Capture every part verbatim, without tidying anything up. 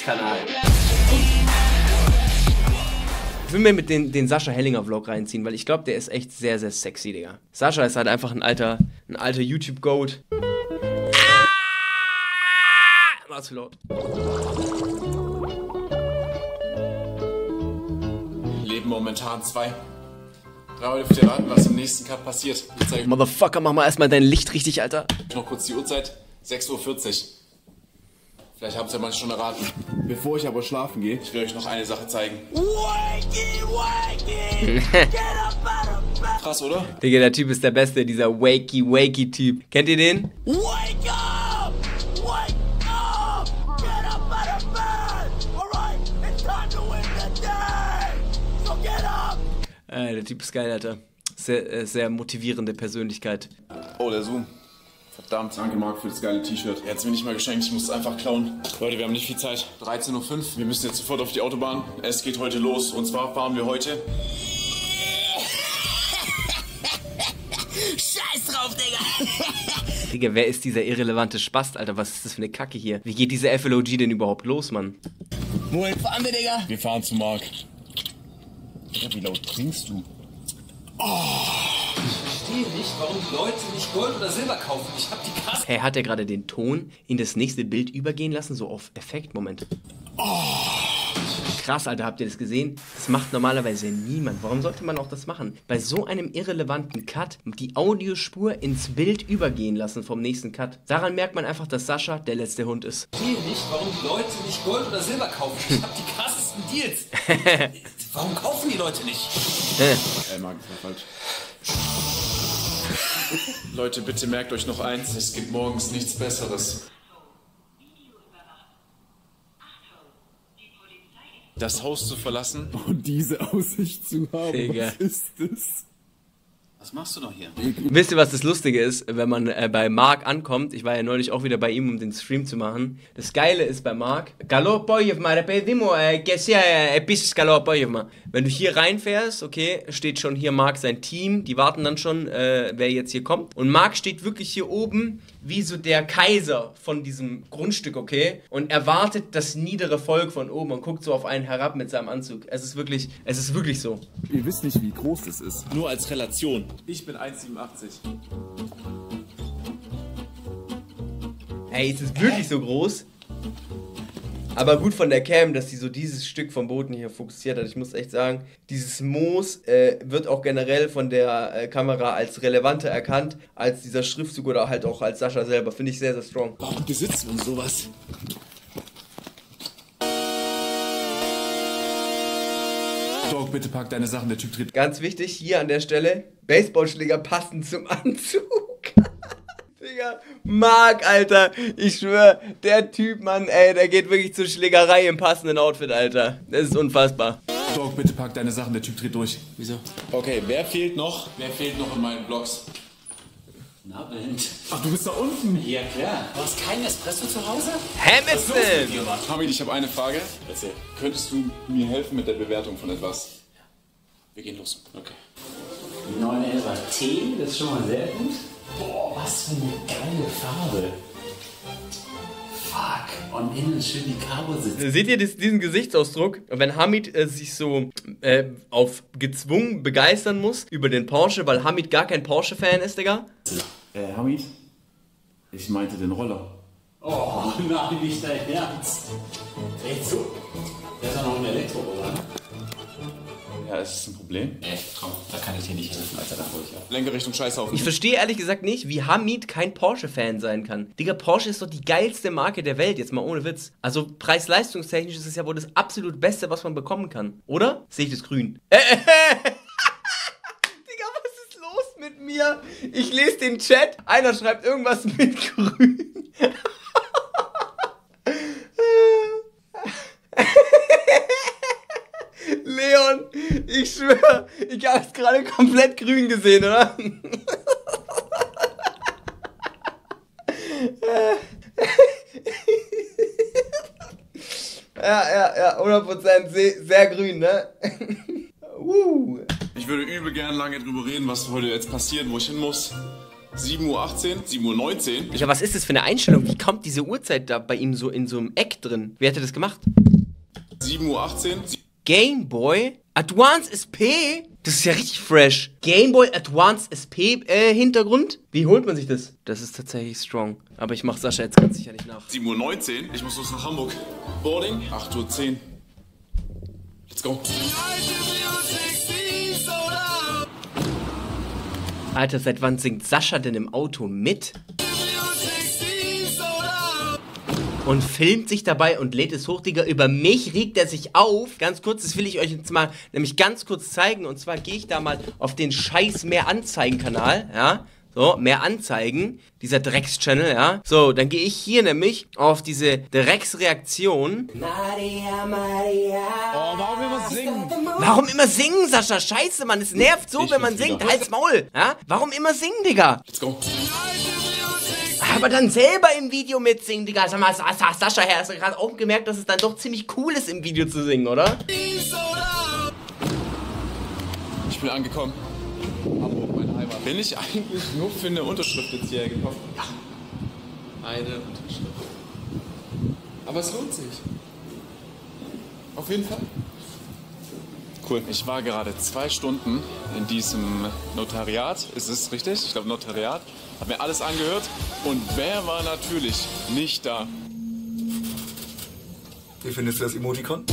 Trymacs-Kanal. Ich will mir mit den, den Sascha Hellinger-Vlog reinziehen, weil ich glaube, der ist echt sehr, sehr sexy, Digga. Sascha ist halt einfach ein alter, ein alter YouTube-Goat. Ah! War zu laut. Leben momentan zwei. Drei dürft ihr raten, was im nächsten Cut passiert. Motherfucker, mach mal erstmal dein Licht richtig, Alter. Noch kurz die Uhrzeit. sechs Uhr vierzig. Vielleicht habt ihr ja manche schon erraten. Bevor ich aber schlafen gehe, ich will euch noch eine Sache zeigen. Wakey, wakey, krass, oder? Digga, der Typ ist der Beste, dieser wakey, wakey Typ. Kennt ihr den? Wake up! Wake up! Get up out of bed! Alright, it's time to win the day! So get up! Äh, der Typ ist geil, Alter. Sehr, äh, sehr motivierende Persönlichkeit. Oh, der Zoom. Verdammt. Danke, Marc, für das geile T-Shirt. Er hat es mir nicht mal geschenkt, ich muss es einfach klauen. Leute, wir haben nicht viel Zeit. dreizehn Uhr fünf, wir müssen jetzt sofort auf die Autobahn. Es geht heute los und zwar fahren wir heute... Scheiß drauf, Digga! Digga, wer ist dieser irrelevante Spast, Alter? Was ist das für eine Kacke hier? Wie geht diese F L O G denn überhaupt los, Mann? Wohin fahren wir, Digga? Wir fahren zu Marc. Digga, wie laut trinkst du? Oh! Nicht, warum die Leute nicht Gold oder Silber kaufen. Ich hab die Kasse. Hey, hat er gerade den Ton in das nächste Bild übergehen lassen? So auf Effekt-Moment. Oh. Krass, Alter, habt ihr das gesehen? Das macht normalerweise niemand. Warum sollte man auch das machen? Bei so einem irrelevanten Cut die Audiospur ins Bild übergehen lassen vom nächsten Cut. Daran merkt man einfach, dass Sascha der letzte Hund ist. Ich verstehe nicht, warum die Leute nicht Gold oder Silber kaufen. Ich hab die krassesten Deals. Warum kaufen die Leute nicht? Ey, Marc, das war falsch. Leute, bitte merkt euch noch eins, es gibt morgens nichts Besseres. Das Haus zu verlassen und diese Aussicht zu haben, Digga. Was ist das? Was machst du noch hier? Wisst ihr, was das Lustige ist, wenn man äh, bei Marc ankommt? Ich war ja neulich auch wieder bei ihm, um den Stream zu machen. Das Geile ist bei Marc, wenn du hier reinfährst, okay, steht schon hier Marc, sein Team, die warten dann schon, äh, wer jetzt hier kommt. Und Marc steht wirklich hier oben wie so der Kaiser von diesem Grundstück, okay? Und erwartet das niedere Volk von oben und guckt so auf einen herab mit seinem Anzug. Es ist wirklich, es ist wirklich so. Ihr wisst nicht, wie groß das ist. Nur als Relation. Ich bin eins Komma siebenundachtzig. Ey, es ist wirklich so groß. Aber gut von der Cam, dass sie so dieses Stück vom Boden hier fokussiert hat. Ich muss echt sagen, dieses Moos äh, wird auch generell von der äh, Kamera als relevanter erkannt, als dieser Schriftzug oder halt auch als Sascha selber. Finde ich sehr, sehr strong. Warum besitzen wir uns sowas? Dog, bitte pack deine Sachen, der Typ tritt. Ganz wichtig, hier an der Stelle, Baseballschläger passend zum Anzug. Digga, Marc, Alter, ich schwör, der Typ, Mann, ey, der geht wirklich zur Schlägerei im passenden Outfit, Alter. Das ist unfassbar. Dog, bitte pack deine Sachen, der Typ dreht durch. Wieso? Okay, wer fehlt noch? Wer fehlt noch in meinen Vlogs? Guten Abend. Ach, du bist da unten? Ja, klar. Du hast keinen Espresso zu Hause? Hamilton! Hamid, ich habe eine Frage. Erzähl. Könntest du mir helfen mit der Bewertung von etwas? Ja. Wir gehen los. Okay. neun elf T, das ist schon mal sehr gut. Boah, was für eine geile Farbe. Fuck, und innen schön die Kabel sitzen. Seht ihr das, diesen Gesichtsausdruck? Wenn Hamid äh, sich so äh, auf gezwungen begeistern muss über den Porsche, weil Hamid gar kein Porsche-Fan ist, Digga. Äh, Hamid? Ich meinte den Roller. Oh, nein, nicht dein Ernst. Echt so? Der ist ja noch ein Elektroroller. Ja, ist das ein Problem? Nee, komm, da kann ich dir nicht helfen, Alter, da hol ich ab. Lenker Richtung Scheißhaufen. Ich verstehe ehrlich gesagt nicht, wie Hamid kein Porsche-Fan sein kann. Digga, Porsche ist doch die geilste Marke der Welt, jetzt mal ohne Witz. Also preis-leistungstechnisch ist es ja wohl das absolut Beste, was man bekommen kann. Oder? Sehe ich das grün? Äh, äh, äh. Digga, was ist los mit mir? Ich lese den Chat, einer schreibt irgendwas mit grün. Leon, ich schwöre, ich habe es gerade komplett grün gesehen, oder? Ja, ja, ja, hundert Prozent sehr, sehr grün, ne? Ich würde übel gern lange drüber reden, was heute jetzt passiert, wo ich hin muss. sieben Uhr achtzehn, sieben Uhr neunzehn. Ja, was ist das für eine Einstellung? Wie kommt diese Uhrzeit da bei ihm so in so einem Eck drin? Wer hätte das gemacht? sieben Uhr achtzehn. Gameboy Advance S P? Das ist ja richtig fresh. Gameboy Advance S P äh, Hintergrund? Wie holt man sich das? Das ist tatsächlich strong. Aber ich mach Sascha jetzt ganz sicher nicht nach. sieben Uhr neunzehn. Ich muss los nach Hamburg. Boarding. acht Uhr zehn. Let's go. Alter, seit wann singt Sascha denn im Auto mit? Und filmt sich dabei und lädt es hoch, Digga. Über mich regt er sich auf. Ganz kurz, das will ich euch jetzt mal nämlich ganz kurz zeigen. Und zwar gehe ich da mal auf den scheiß Mehr-Anzeigen-Kanal, ja. So, mehr Anzeigen, dieser Drecks-Channel, ja. So, dann gehe ich hier nämlich auf diese Drecks-Reaktion. Maria, Maria. Oh, warum immer singen? Warum immer singen, Sascha? Scheiße, Mann, es nervt so, ich wenn man singt. Halt's Maul, ja. Warum immer singen, Digga? Let's go. Aber dann selber im Video mitsingen, Digga. Sag mal, Sascha, hast du gerade auch gemerkt, dass es dann doch ziemlich cool ist, im Video zu singen, oder? Ich bin angekommen. Hamburg, meine Heimat. Bin ich eigentlich nur für eine Unterschrift jetzt hierher gekommen? Ja. Eine Unterschrift. Aber es lohnt sich. Auf jeden Fall. Cool. Ich war gerade zwei Stunden in diesem Notariat. Ist es richtig? Ich glaube Notariat. Hab mir alles angehört. Und wer war natürlich nicht da? Wie findest du das Emoticon?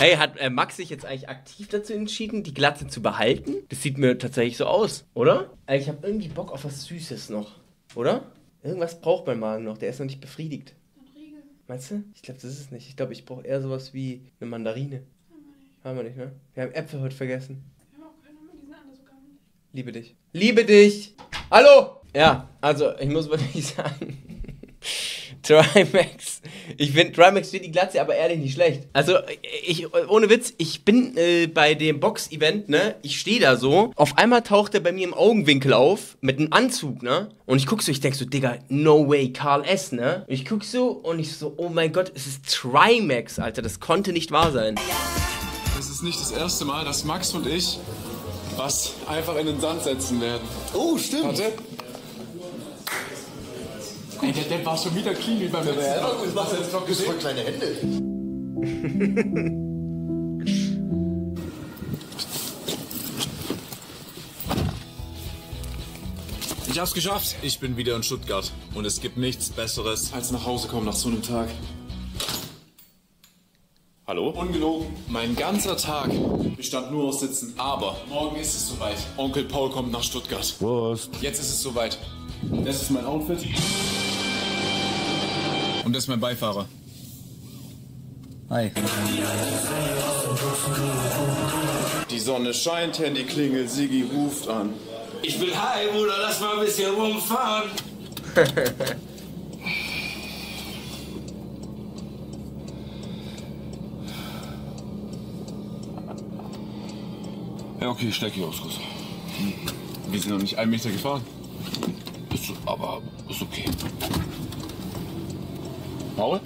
Hey, hat äh, Max sich jetzt eigentlich aktiv dazu entschieden, die Glatze zu behalten? Das sieht mir tatsächlich so aus, oder? Also ich habe irgendwie Bock auf was Süßes noch, oder? Irgendwas braucht mein Magen noch, der ist noch nicht befriedigt. Ein Riegel. Meinst du? Ich glaube, das ist es nicht. Ich glaube, ich brauche eher sowas wie eine Mandarine. Haben wir nicht, ne? Wir haben Äpfel heute vergessen. Wir haben auch keine, die sind alle sogar nicht. Liebe dich. Liebe dich! Hallo! Ja, also, ich muss wirklich sagen... Trymacs. Ich finde, Trymacs steht die Glatze aber ehrlich nicht schlecht. Also, ich, ohne Witz, ich bin äh, bei dem Box-Event, ne? Ich stehe da so. Auf einmal taucht er bei mir im Augenwinkel auf, mit einem Anzug, ne? Und ich guck so, ich denk so, Digga, no way, Karl S., ne? Und ich guck so und ich so, oh mein Gott, es ist Trymacs, Alter. Das konnte nicht wahr sein. Das ist nicht das erste Mal, dass Max und ich was einfach in den Sand setzen werden. Oh, stimmt. Warte. Ey, der Depp war schon wieder clean wie beim letzten Mal. Ja, ich mach jetzt noch gesehen. Voll kleine Hände. Ich hab's geschafft. Ich bin wieder in Stuttgart. Und es gibt nichts Besseres, als nach Hause kommen nach so einem Tag. Hallo? Ungelogen. Mein ganzer Tag bestand nur aus Sitzen. Aber morgen ist es soweit. Onkel Paul kommt nach Stuttgart. Prost. Jetzt ist es soweit. Das ist mein Outfit. Und das ist mein Beifahrer. Hi. Die Sonne scheint, Handy klingelt, Sigi ruft an. Ich will hi, Bruder, lass mal ein bisschen rumfahren. Ja, okay, ich steig hier aus, Kuss. Wir sind noch nicht einen Meter gefahren. Ist, aber ist okay. Paul?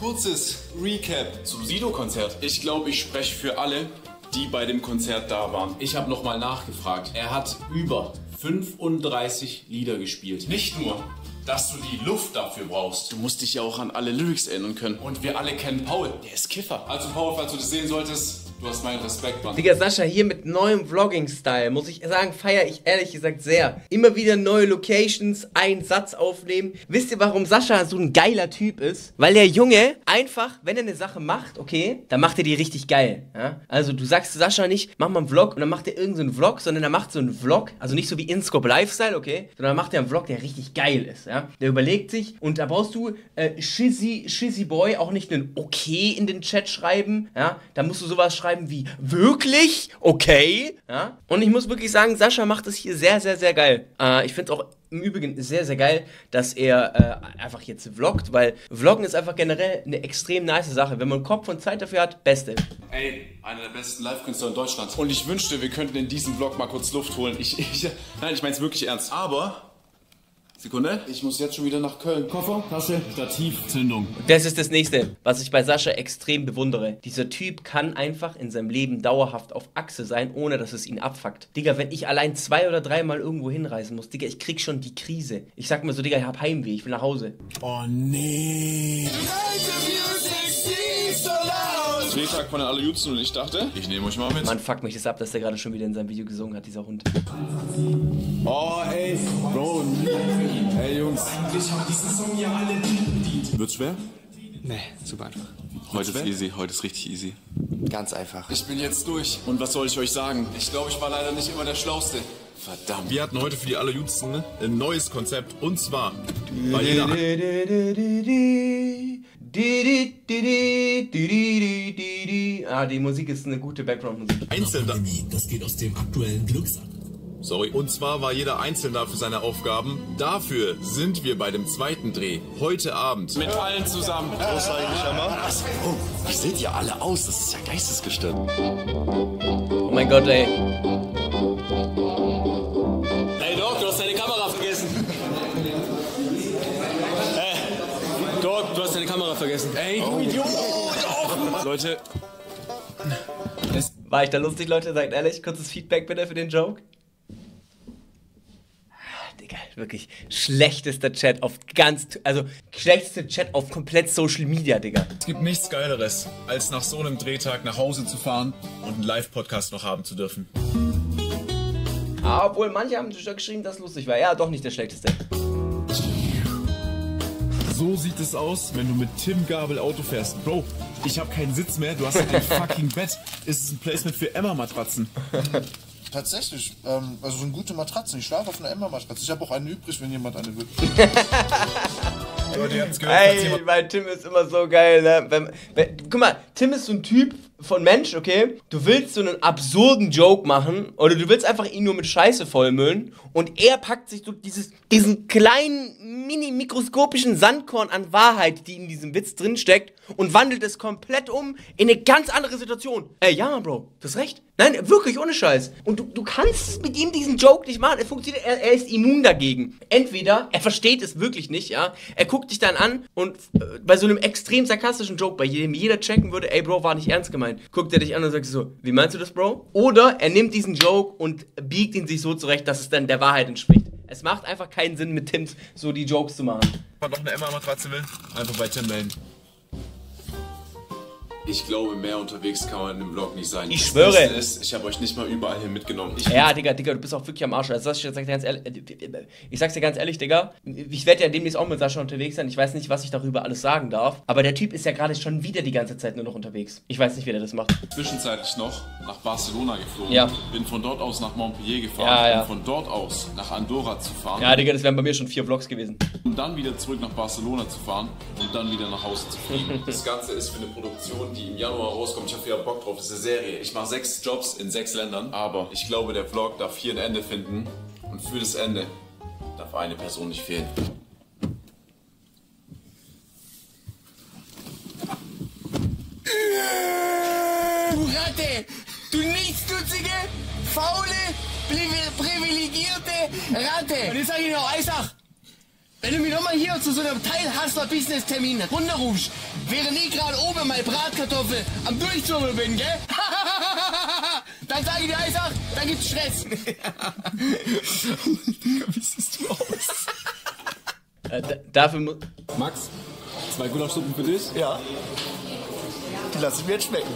Kurzes Recap zum Sido-Konzert. Ich glaube, ich spreche für alle, die bei dem Konzert da waren. Ich habe nochmal nachgefragt. Er hat über fünfunddreißig Lieder gespielt. Nicht nur, dass du die Luft dafür brauchst. Du musst dich ja auch an alle Lyrics erinnern können. Und wir alle kennen Paul. Der ist Kiffer. Also Paul, falls du das sehen solltest... Du hast meinen Respekt, Mann. Digga, Sascha hier mit neuem Vlogging-Style, muss ich sagen, feiere ich ehrlich gesagt sehr. Immer wieder neue Locations, einen Satz aufnehmen. Wisst ihr, warum Sascha so ein geiler Typ ist? Weil der Junge einfach, wenn er eine Sache macht, okay, dann macht er die richtig geil. Ja? Also du sagst Sascha nicht, mach mal einen Vlog und dann macht er irgendeinen so Vlog, sondern er macht so einen Vlog, also nicht so wie Inscope-Lifestyle, okay, sondern macht er einen Vlog, der richtig geil ist. Ja? Der überlegt sich und da brauchst du äh, Shizzy, Shizzy Boy, auch nicht einen Okay in den Chat schreiben. Ja? Da musst du sowas schreiben wie, wirklich? Okay. Ja? Und ich muss wirklich sagen, Sascha macht es hier sehr, sehr, sehr geil. Äh, ich finde es auch im Übrigen sehr, sehr geil, dass er äh, einfach jetzt vloggt, weil Vloggen ist einfach generell eine extrem nice Sache. Wenn man Kopf und Zeit dafür hat, beste. Ey, einer der besten Live-Künstler in Deutschland. Und ich wünschte, wir könnten in diesem Vlog mal kurz Luft holen. Ich, ich, nein, ich meine es wirklich ernst. Aber... Sekunde. Ich muss jetzt schon wieder nach Köln. Koffer, Tasse, Stativ, Zündung. Das ist das Nächste, was ich bei Sascha extrem bewundere. Dieser Typ kann einfach in seinem Leben dauerhaft auf Achse sein, ohne dass es ihn abfuckt. Digga, wenn ich allein zwei oder dreimal irgendwo hinreisen muss, Digga, ich krieg schon die Krise. Ich sag mir so, Digga, ich hab Heimweh, ich will nach Hause. Oh nee. Drehtag von den Allerjüdsten und ich dachte, ich nehme euch mal mit. Man fuckt mich das ab, dass der gerade schon wieder in seinem Video gesungen hat, dieser Hund. Oh ey, Bro. Ey Jungs. Eigentlich haben diesen Song ja alle bedient. Wird's schwer? Nee, super einfach. Heute ist easy, heute ist richtig easy. Ganz einfach. Ich bin jetzt durch. Und was soll ich euch sagen? Ich glaube, ich war leider nicht immer der Schlauste. Verdammt. Wir hatten heute für die Allerjüdsten ein neues Konzept und zwar bei jeder Ah, die Musik ist eine gute Background-Musik. Einzeln da. Das geht aus dem aktuellen Glückssack. Sorry. Und zwar war jeder einzeln da für seine Aufgaben. Dafür sind wir bei dem zweiten Dreh heute Abend. Mit allen zusammen. Groß eigentlich, Hammer. Was? Oh, wie seht ihr alle aus? Das ist ja geistesgestört. Oh mein Gott, ey. Ey, Doc, du hast deine Kamera vergessen. Ey, Doc, du hast deine Kamera vergessen. Ey, du oh. Idiot. Leute. War ich da lustig, Leute? Sagt ehrlich, kurzes Feedback bitte für den Joke. Digga, wirklich schlechtester Chat auf ganz... Also, schlechtester Chat auf komplett Social Media, Digga. Es gibt nichts Geileres, als nach so einem Drehtag nach Hause zu fahren und einen Live-Podcast noch haben zu dürfen. Ah, obwohl, manche haben geschrieben, dass es lustig war. Ja, doch nicht der schlechteste. So sieht es aus, wenn du mit Tim Gabel Auto fährst. Bro, ich hab keinen Sitz mehr, du hast halt ein fucking Bett. Ist es ein Placement für Emma-Matratzen? Tatsächlich, ähm, also so eine gute Matratze. Ich schlafe auf einer Emma-Matratze. Ich habe auch eine übrig, wenn jemand eine will. Leute, ihr habt's gehört. Ey, weil Tim ist immer so geil, ne? Wenn, wenn, guck mal, Tim ist so ein Typ von Mensch, okay? Du willst so einen absurden Joke machen oder du willst einfach ihn nur mit Scheiße vollmüllen und er packt sich so dieses, diesen kleinen, mini-mikroskopischen Sandkorn an Wahrheit, die in diesem Witz drinsteckt und wandelt es komplett um in eine ganz andere Situation. Ey, ja, Bro, du hast recht. Nein, wirklich, ohne Scheiß. Und du, du kannst mit ihm diesen Joke nicht machen. Er funktioniert, er, er ist immun dagegen. Entweder er versteht es wirklich nicht, ja. Er guckt dich dann an und äh, bei so einem extrem sarkastischen Joke, bei dem jeder checken würde, ey, Bro, war nicht ernst gemeint, guckt er dich an und sagt so, wie meinst du das, Bro? Oder er nimmt diesen Joke und biegt ihn sich so zurecht, dass es dann der Wahrheit entspricht. Es macht einfach keinen Sinn, mit Tim so die Jokes zu machen. Wenn man noch eine Emma-Matratze will, einfach bei Tim melden. Ich glaube, mehr unterwegs kann man in dem Vlog nicht sein. Ich das schwöre. Ist, ich habe euch nicht mal überall hin mitgenommen. Ich ja, Digga, Digga, du bist auch wirklich am Arsch. Also, Sascha, sag dir ganz ehrlich, ich sag's dir ganz ehrlich, Digga, ich werde ja demnächst auch mit Sascha unterwegs sein. Ich weiß nicht, was ich darüber alles sagen darf. Aber der Typ ist ja gerade schon wieder die ganze Zeit nur noch unterwegs. Ich weiß nicht, wie der das macht. Zwischenzeitlich noch nach Barcelona geflogen. Ja. Bin von dort aus nach Montpellier gefahren. Ja, ja. Um von dort aus nach Andorra zu fahren. Ja, Digga, das wären bei mir schon vier Vlogs gewesen. Um dann wieder zurück nach Barcelona zu fahren und dann wieder nach Hause zu fliegen. Das Ganze ist für eine Produktion, die im Januar rauskommt. Ich habe wieder Bock drauf. Das ist eine Serie. Ich mache sechs Jobs in sechs Ländern. Aber ich glaube, der Vlog darf hier ein Ende finden. Und für das Ende darf eine Person nicht fehlen. Du Ratte! Du nichtsnutzige, faule, privilegierte Ratte! Und jetzt sage ich dir auch, Eisach! Wenn du mich nochmal hier zu so einem Teilhassler-Business-Termin runterrufst, während ich gerade oben meine Bratkartoffel am Durchzurbeln bin, gell? Dann sage ich dir, ich sag, dann gibt's Stress. Wie siehst du aus? äh, dafür muss... Max, zwei Gulaschsuppen für dich? Ja. Die lasse ich mir jetzt schmecken.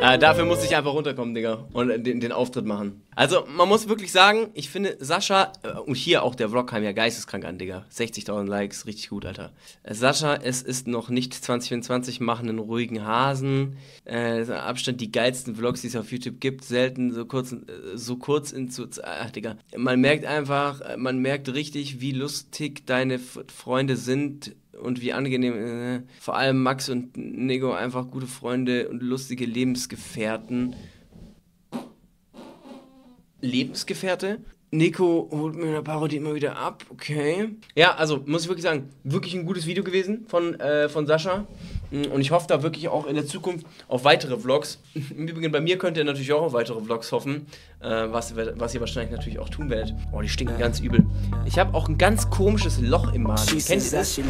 Äh, dafür muss ich einfach runterkommen, Digga. Und äh, den, den Auftritt machen. Also, man muss wirklich sagen, ich finde Sascha, äh, und hier auch der Vlog kam ja geisteskrank an, Digga. sechzigtausend Likes, richtig gut, Alter. Äh, Sascha, es ist noch nicht zwanzig vierundzwanzig, machen einen ruhigen Hasen. Äh, das ist ein Abstand, die geilsten Vlogs, die es auf YouTube gibt, selten so kurz, äh, so kurz in zu... Ach, Digga. Man merkt einfach, man merkt richtig, wie lustig deine F- Freunde sind. Und wie angenehm, äh, vor allem Max und Nico, einfach gute Freunde und lustige Lebensgefährten. Lebensgefährte? Nico holt mir eine Parodie immer wieder ab, okay. Ja, also muss ich wirklich sagen, wirklich ein gutes Video gewesen von, äh, von Sascha. Und ich hoffe da wirklich auch in der Zukunft auf weitere Vlogs. Im Übrigen, bei mir könnt ihr natürlich auch auf weitere Vlogs hoffen, äh, was, was ihr wahrscheinlich natürlich auch tun werdet. Oh, die stinken ganz übel. Ich habe auch ein ganz komisches Loch im Magen. Kennt ihr das?